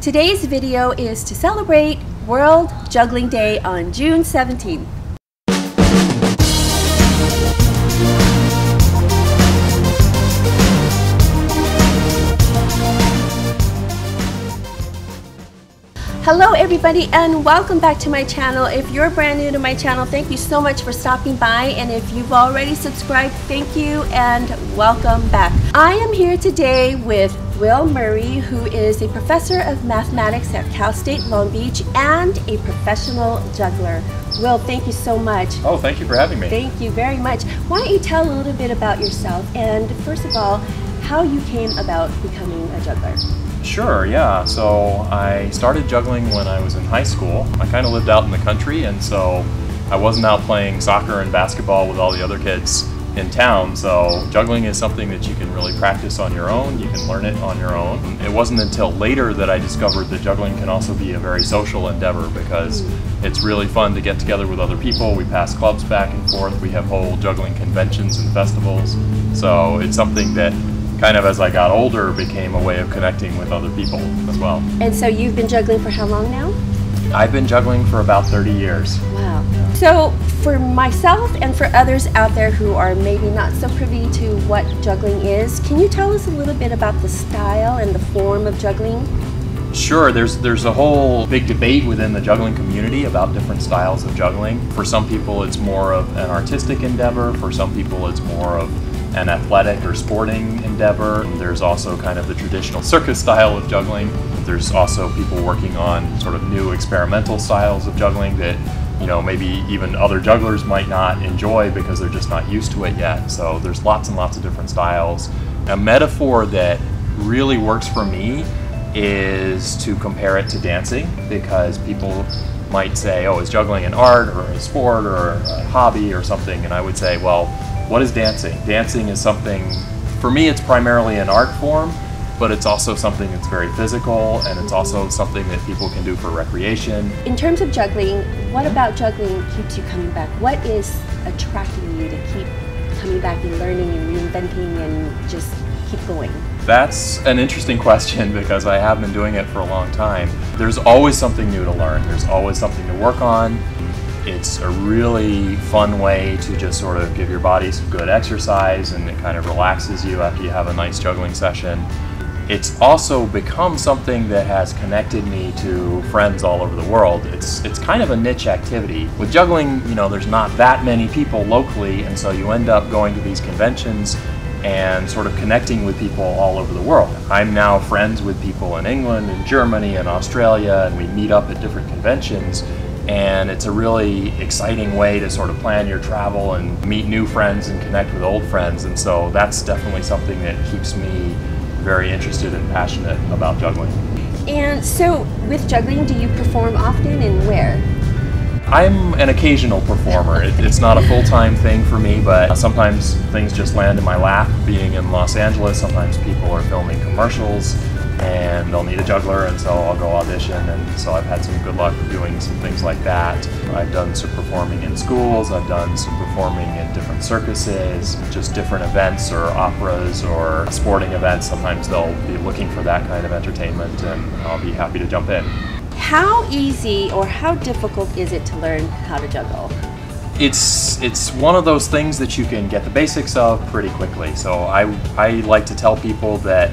Today's video is to celebrate World Juggling Day on June 17th. Hello everybody and welcome back to my channel. If you're brand new to my channel, thank you so much for stopping by, and if you've already subscribed, thank you and welcome back. I am here today with Will Murray, who is a professor of mathematics at Cal State Long Beach and a professional juggler. Will, thank you so much. Oh, thank you for having me. Thank you very much. Why don't you tell a little bit about yourself and, first of all, how you came about becoming a juggler? Sure, yeah. So I started juggling when I was in high school. I kind of lived out in the country, and so I wasn't out playing soccer and basketball with all the other kids in town, so juggling is something that you can really practice on your own. You can learn it on your own. It wasn't until later that I discovered that juggling can also be a very social endeavor, because it's really fun to get together with other people. We pass clubs back and forth. We have whole juggling conventions and festivals. So it's something that kind of, as I got older, became a way of connecting with other people as well. And so you've been juggling for how long now? I've been juggling for about 30 years. Wow. Yeah. So for myself and for others out there who are maybe not so privy to what juggling is, can you tell us a little bit about the style and the form of juggling? Sure. There's a whole big debate within the juggling community about different styles of juggling. For some people it's more of an artistic endeavor, for some people it's more of an athletic or sporting endeavor. There's also kind of the traditional circus style of juggling. There's also people working on sort of new experimental styles of juggling that, you know, maybe even other jugglers might not enjoy because they're just not used to it yet. So there's lots and lots of different styles. A metaphor that really works for me is to compare it to dancing, because people might say, oh, is juggling an art or a sport or a hobby or something? And I would say, well, what is dancing? Dancing is something, for me, it's primarily an art form, but it's also something that's very physical, and it's also something that people can do for recreation. In terms of juggling, what about juggling keeps you coming back? What is attracting you to keep coming back and learning and reinventing and just keep going? That's an interesting question, because I have been doing it for a long time. There's always something new to learn. There's always something to work on. It's a really fun way to just sort of give your body some good exercise, and it kind of relaxes you after you have a nice juggling session. It's also become something that has connected me to friends all over the world. It's kind of a niche activity. With juggling, you know, there's not that many people locally, and so you end up going to these conventions and sort of connecting with people all over the world. I'm now friends with people in England and Germany and Australia, and we meet up at different conventions. And it's a really exciting way to sort of plan your travel and meet new friends and connect with old friends. And so that's definitely something that keeps me very interested and passionate about juggling. And so with juggling, do you perform often, and where? I'm an occasional performer. It's not a full-time thing for me, but sometimes things just land in my lap. Being in Los Angeles, sometimes people are filming commercials and they'll need a juggler, and so I'll go audition, and so I've had some good luck doing some things like that. I've done some performing in schools, I've done some performing in different circuses, just different events or operas or sporting events. Sometimes they'll be looking for that kind of entertainment, and I'll be happy to jump in. How easy or how difficult is it to learn how to juggle? It's one of those things that you can get the basics of pretty quickly. So I like to tell people that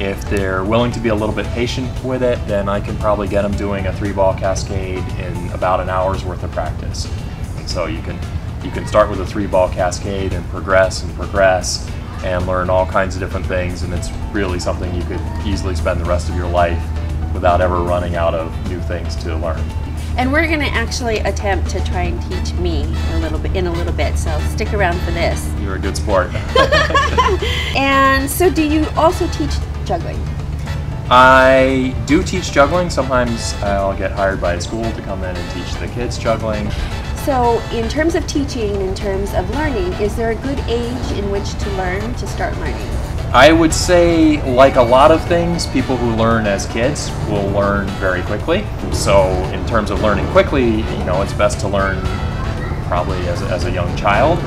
if they're willing to be a little bit patient with it, then I can probably get them doing a 3-ball cascade in about an hour's worth of practice. And so you can start with a 3-ball cascade and progress and learn all kinds of different things, and it's really something you could easily spend the rest of your life without ever running out of new things to learn. And we're going to actually attempt to try and teach me in a little bit, so stick around for this. You're a good sport. And so do you also teach juggling? I do teach juggling. Sometimes I'll get hired by a school to come in and teach the kids juggling. So in terms of teaching, in terms of learning, is there a good age in which to learn, to start learning? I would say, like a lot of things, people who learn as kids will learn very quickly. So in terms of learning quickly, you know, it's best to learn probably as a young child.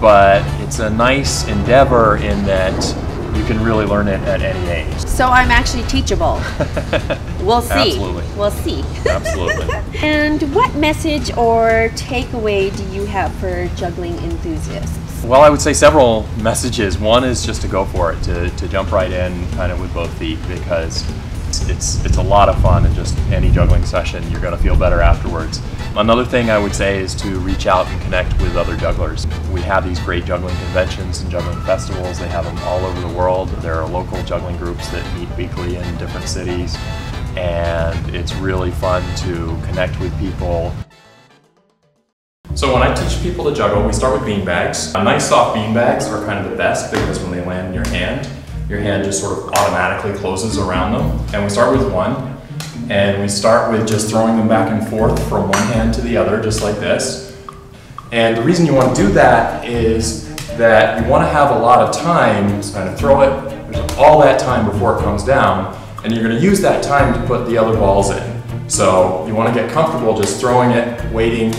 But it's a nice endeavor in that you can really learn it at any age. So I'm actually teachable. We'll see. Absolutely. We'll see. Absolutely. And what message or takeaway do you have for juggling enthusiasts? Well, I would say several messages. One is just to go for it, to jump right in kind of with both feet, because it's a lot of fun, and just any juggling session, you're going to feel better afterwards. Another thing I would say is to reach out and connect with other jugglers. We have these great juggling conventions and juggling festivals. They have them all over the world. There are local juggling groups that meet weekly in different cities, and it's really fun to connect with people. So when I teach people to juggle, we start with beanbags. Nice soft beanbags are kind of the best, because when they land in your hand just sort of automatically closes around them. And we start with one, and we start with just throwing them back and forth from one hand to the other, just like this. And the reason you want to do that is that you want to have a lot of time to kind of throw it. There's all that time before it comes down, and you're going to use that time to put the other balls in. So you want to get comfortable just throwing it, waiting,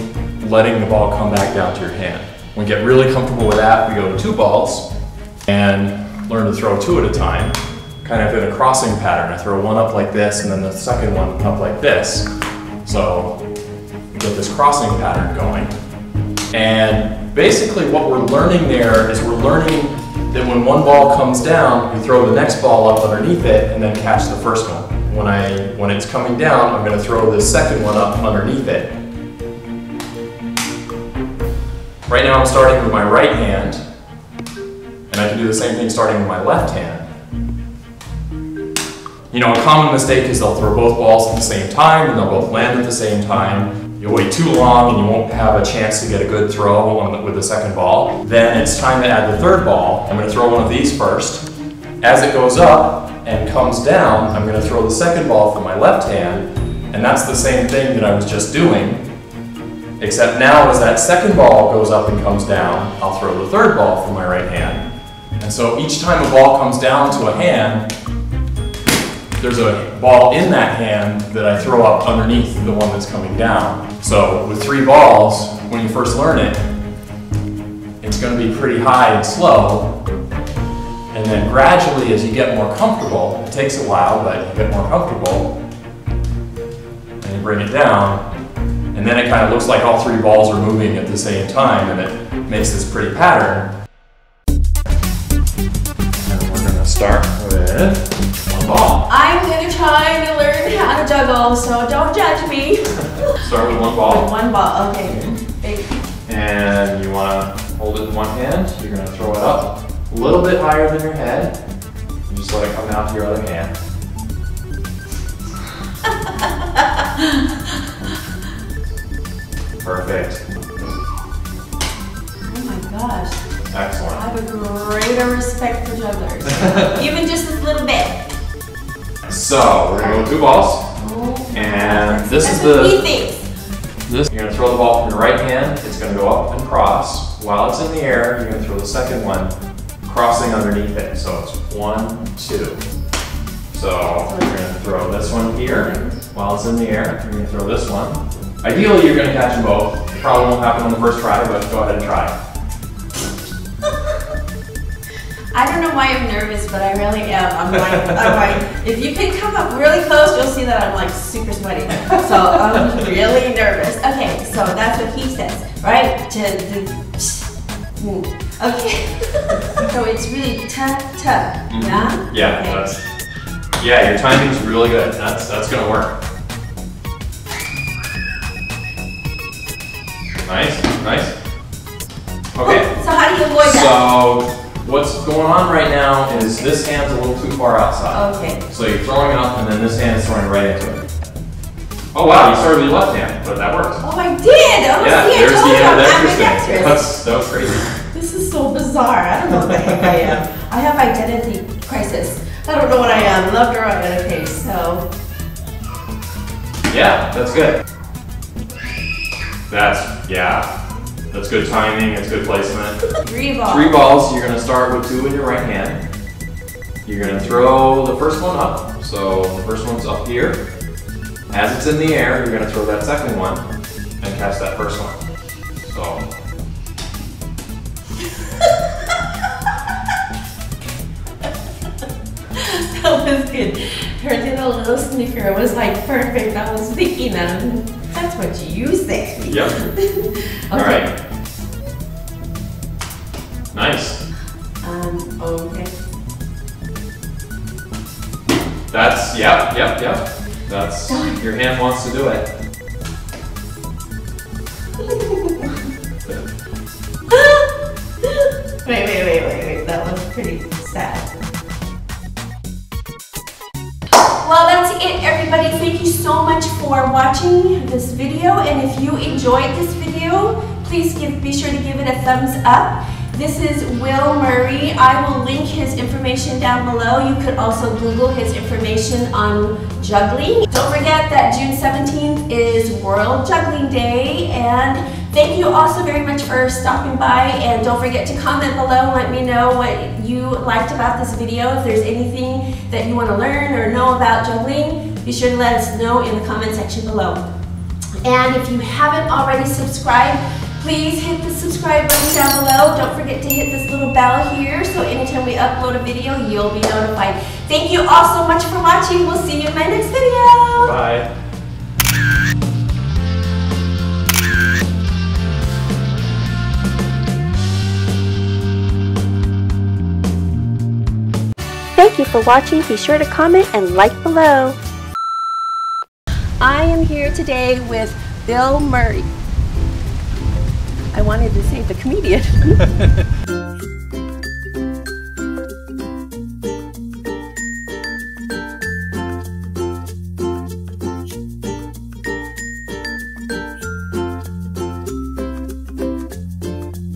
letting the ball come back down to your hand. When we get really comfortable with that, we go to two balls and learn to throw two at a time, kind of in a crossing pattern. I throw one up like this, and then the second one up like this. So we get this crossing pattern going. And basically what we're learning there is we're learning that when one ball comes down, we throw the next ball up underneath it and then catch the first one. When it's coming down, I'm gonna throw this second one up underneath it. Right now I'm starting with my right hand, and I can do the same thing starting with my left hand. You know, a common mistake is they'll throw both balls at the same time, and they'll both land at the same time. You'll wait too long, and you won't have a chance to get a good throw with the second ball. Then it's time to add the third ball. I'm going to throw one of these first. As it goes up and comes down, I'm going to throw the second ball from my left hand, and that's the same thing that I was just doing. Except now, as that second ball goes up and comes down, I'll throw the third ball from my right hand. And so each time a ball comes down to a hand, there's a ball in that hand that I throw up underneath the one that's coming down. So with three balls, when you first learn it, it's going to be pretty high and slow. And then gradually, as you get more comfortable, it takes a while, but you get more comfortable, and you bring it down. And then it kind of looks like all three balls are moving at the same time, and it makes this pretty pattern. And we're going to start with one ball. I'm going to try to learn how to juggle, so don't judge me. Start with one ball. With one ball, okay. And you want to hold it in one hand. You're going to throw it up a little bit higher than your head, and just let it come out to your other hand. Perfect. Oh my gosh. Excellent. I have a greater respect for jugglers. Even just a little bit. So, we're going to go two balls. Oh, and this is the... This, you're going to throw the ball from your right hand. It's going to go up and cross. While it's in the air, you're going to throw the second one, crossing underneath it. So it's one, two. So, you're going to throw this one here. While it's in the air, you're going to throw this one. Ideally, you're going to catch them both. Probably won't happen on the first try, but go ahead and try. I don't know why I'm nervous, but I really am. I'm like, if you can come up really close, you'll see that I'm like super sweaty. So I'm really nervous. Okay, so that's what he says, right? Okay. So it's really tough, yeah? Yeah, okay. It does. Yeah, your timing's really good. That's going to work. Nice, nice. Okay. So how do you avoid that? So what's going on right now is this hand's a little too far outside. Okay. So you're throwing up, and then this hand is throwing right into it. Oh wow, you started with your left hand, but that worked. Oh, I did. Oh, yeah, see, there's the end of that. That was crazy. This is so bizarre. I don't know what the heck I am. I have identity crisis. I don't know what I am, left or right. Okay, so. Yeah, that's good. That's good timing, it's good placement. Three balls. Three balls, you're gonna start with two in your right hand. You're gonna throw the first one up. So the first one's up here. As it's in the air, you're gonna throw that second one and catch that first one. So. was good. Her little snicker was like perfect. I was thinking that's what you said. Yep. Okay. All right. Nice. Okay. That's, yep. That's, your hand wants to do it. Wait, that looks pretty sad. Well, that's it, everybody. Thank you so much for watching this video. And if you enjoyed this video, please be sure to give it a thumbs up. This is Will Murray. I will link his information down below. You could also Google his information on juggling. Don't forget that June 17th is World Juggling Day, and thank you also very much for stopping by, and don't forget to comment below and let me know what you liked about this video. If there's anything that you want to learn or know about juggling, be sure to let us know in the comment section below. And if you haven't already subscribed, please hit the subscribe button down below. Don't forget to hit this little bell here so anytime we upload a video, you'll be notified. Thank you all so much for watching. We'll see you in my next video. Bye. Thank you for watching. Be sure to comment and like below. I am here today with Will Murray. I wanted to say the comedian.